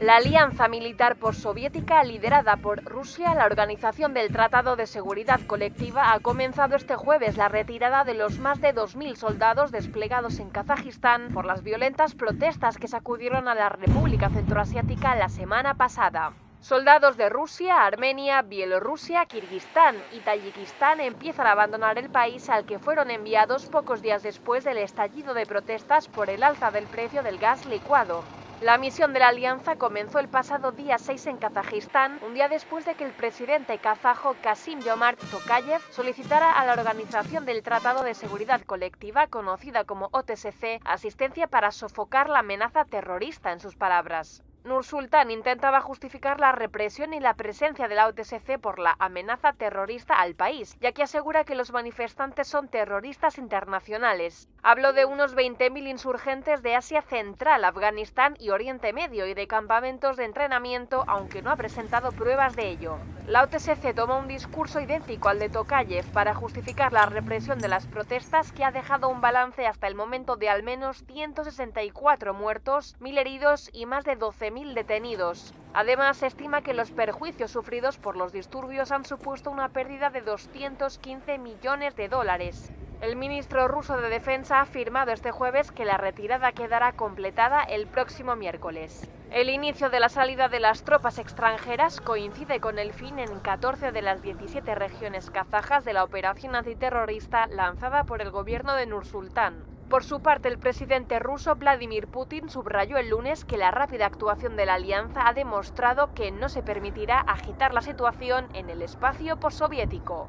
La Alianza Militar Postsoviética, liderada por Rusia, la Organización del Tratado de Seguridad Colectiva, ha comenzado este jueves la retirada de los más de 2.000 soldados desplegados en Kazajistán por las violentas protestas que sacudieron a la República Centroasiática la semana pasada. Soldados de Rusia, Armenia, Bielorrusia, Kirguistán y Tayikistán empiezan a abandonar el país al que fueron enviados pocos días después del estallido de protestas por el alza del precio del gas licuado. La misión de la alianza comenzó el pasado día 6 en Kazajistán, un día después de que el presidente kazajo Kassym-Jomart Tokayev solicitara a la Organización del Tratado de Seguridad Colectiva, conocida como OTSC, asistencia para sofocar la amenaza terrorista, en sus palabras. Nur-Sultán intentaba justificar la represión y la presencia de la OTSC por la amenaza terrorista al país, ya que asegura que los manifestantes son terroristas internacionales. Habló de unos 20.000 insurgentes de Asia Central, Afganistán y Oriente Medio y de campamentos de entrenamiento, aunque no ha presentado pruebas de ello. La OTSC tomó un discurso idéntico al de Tokayev para justificar la represión de las protestas, que ha dejado un balance hasta el momento de al menos 164 muertos, 1.000 heridos y más de 12.000 detenidos. Además, se estima que los perjuicios sufridos por los disturbios han supuesto una pérdida de 215 millones de dólares. El ministro ruso de Defensa ha afirmado este jueves que la retirada quedará completada el próximo miércoles. El inicio de la salida de las tropas extranjeras coincide con el fin en 14 de las 17 regiones kazajas de la operación antiterrorista lanzada por el gobierno de Nur-Sultán. Por su parte, el presidente ruso Vladimir Putin subrayó el lunes que la rápida actuación de la alianza ha demostrado que no se permitirá agitar la situación en el espacio postsoviético.